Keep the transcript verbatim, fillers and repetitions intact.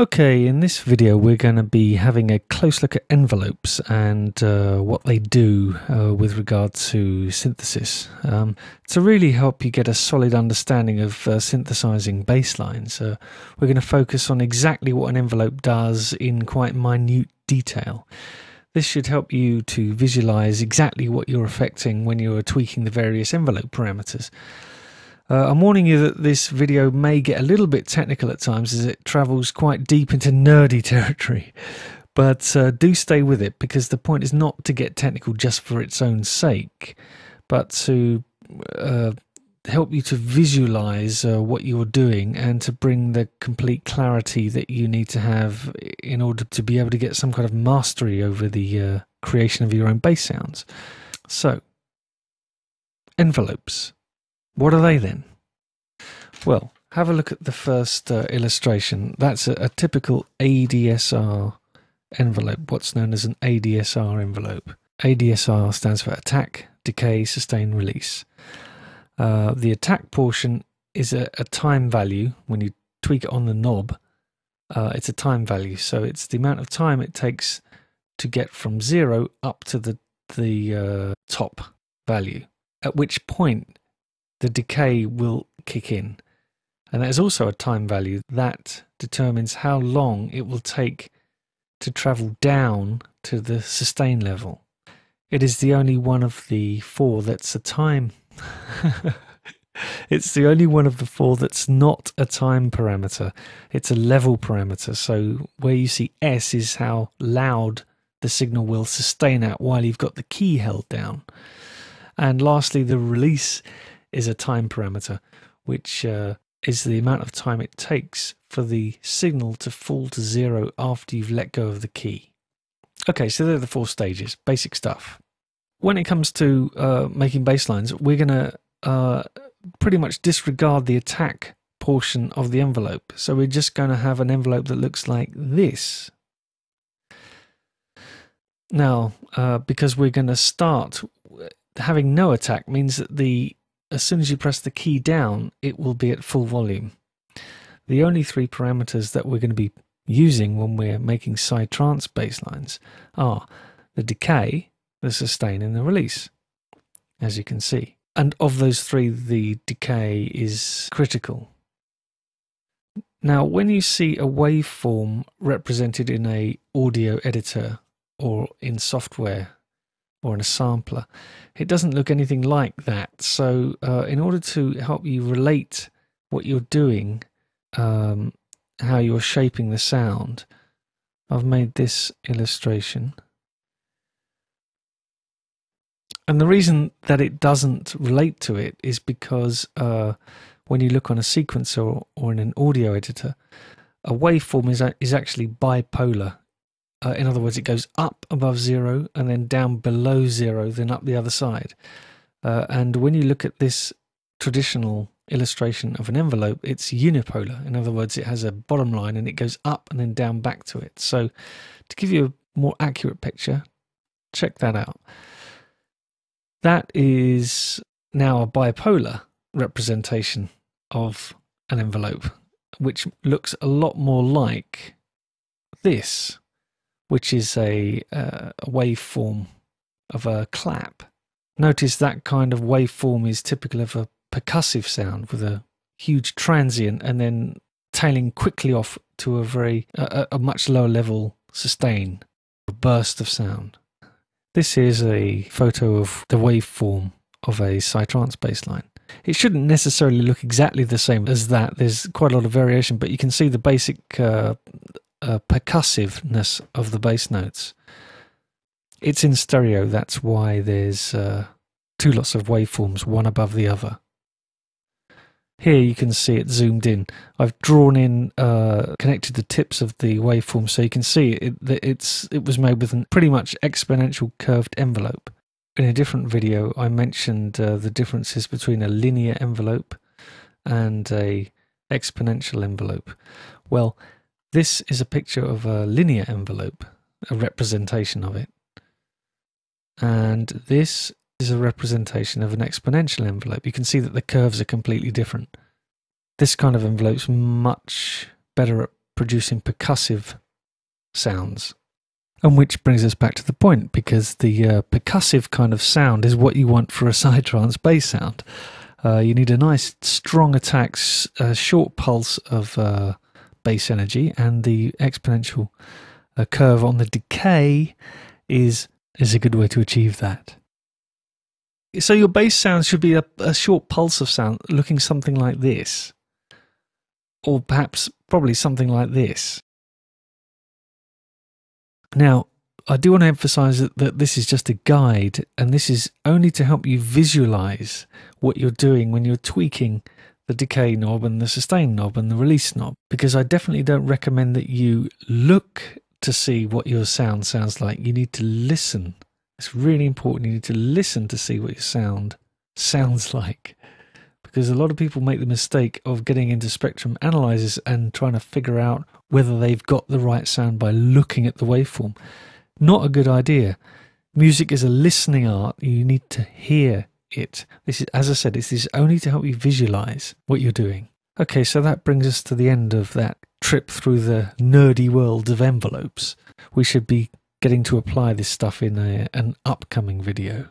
Okay, in this video we're going to be having a close look at envelopes and uh, what they do uh, with regard to synthesis um, to really help you get a solid understanding of uh, synthesizing baselines. Uh, we're going to focus on exactly what an envelope does in quite minute detail. This should help you to visualize exactly what you're affecting when you're tweaking the various envelope parameters. Uh, I'm warning you that this video may get a little bit technical at times as it travels quite deep into nerdy territory, but uh, do stay with it, because the point is not to get technical just for its own sake, but to uh, help you to visualize uh, what you're doing and to bring the complete clarity that you need to have in order to be able to get some kind of mastery over the uh, creation of your own bass sounds. So, envelopes. What are they then? Well, have a look at the first uh, illustration. That's a, a typical A D S R envelope, what's known as an A D S R envelope. A D S R stands for attack, decay, sustain, release. Uh, the attack portion is a, a time value. When you tweak it on the knob, uh, it's a time value. So it's the amount of time it takes to get from zero up to the, the uh, top value, at which point the decay will kick in. And that is also a time value that determines how long it will take to travel down to the sustain level. It is the only one of the four that's a time. It's the only one of the four that's not a time parameter. It's a level parameter. So where you see S is how loud the signal will sustain at while you've got the key held down. And lastly, the release is a time parameter, which uh, is the amount of time it takes for the signal to fall to zero after you've let go of the key. Okay, so they're the four stages, basic stuff. When it comes to uh, making bass lines, we're going to uh, pretty much disregard the attack portion of the envelope. So we're just going to have an envelope that looks like this. Now, uh, because we're going to start, having no attack means that the as soon as you press the key down, it will be at full volume. The only three parameters that we're going to be using when we're making PsyTrance bass lines are the decay, the sustain, and the release, as you can see. And of those three, the decay is critical. Now, when you see a waveform represented in an audio editor or in software, or in a sampler, it doesn't look anything like that. So uh, in order to help you relate what you're doing, um, how you're shaping the sound, I've made this illustration. And the reason that it doesn't relate to it is because uh, when you look on a sequencer or, or in an audio editor, a waveform is, is actually bipolar. Uh, in other words, it goes up above zero and then down below zero, then up the other side. Uh, and when you look at this traditional illustration of an envelope, it's unipolar. In other words, it has a bottom line and it goes up and then down back to it. So to give you a more accurate picture, check that out. That is now a bipolar representation of an envelope, which looks a lot more like this, which is a, uh, a waveform of a clap. Notice that kind of waveform is typical of a percussive sound with a huge transient and then tailing quickly off to a very uh, a much lower level sustain, a burst of sound. This is a photo of the waveform of a PsyTrance bass line. It shouldn't necessarily look exactly the same as that. There's quite a lot of variation, but you can see the basic uh, Uh, percussiveness of the bass notes. It's in stereo, that's why there's uh, two lots of waveforms, one above the other. Here you can see it zoomed in. I've drawn in, uh, connected the tips of the waveform so you can see it, it's, it was made with a pretty much exponential curved envelope. In a different video I mentioned uh, the differences between a linear envelope and a exponential envelope. Well, this is a picture of a linear envelope, a representation of it. And this is a representation of an exponential envelope. You can see that the curves are completely different. This kind of envelope's much better at producing percussive sounds. And which brings us back to the point, because the uh, percussive kind of sound is what you want for a PsyTrance bass sound. Uh, you need a nice strong attack, uh, short pulse of uh, bass energy, and the exponential uh, curve on the decay is is a good way to achieve that. So your bass sound should be a, a short pulse of sound, looking something like this, or perhaps probably something like this. Now, I do want to emphasize that, that this is just a guide, and this is only to help you visualize what you're doing when you're tweaking the decay knob and the sustain knob and the release knob, because I definitely don't recommend that you look to see what your sound sounds like. You need to listen. It's really important. You need to listen to see what your sound sounds like, because a lot of people make the mistake of getting into spectrum analyzers and trying to figure out whether they've got the right sound by looking at the waveform. Not a good idea. Music is a listening art. You need to hear it. This is, as I said, this is only to help you visualize what you're doing. Okay, so that brings us to the end of that trip through the nerdy world of envelopes. We should be getting to apply this stuff in a, an upcoming video.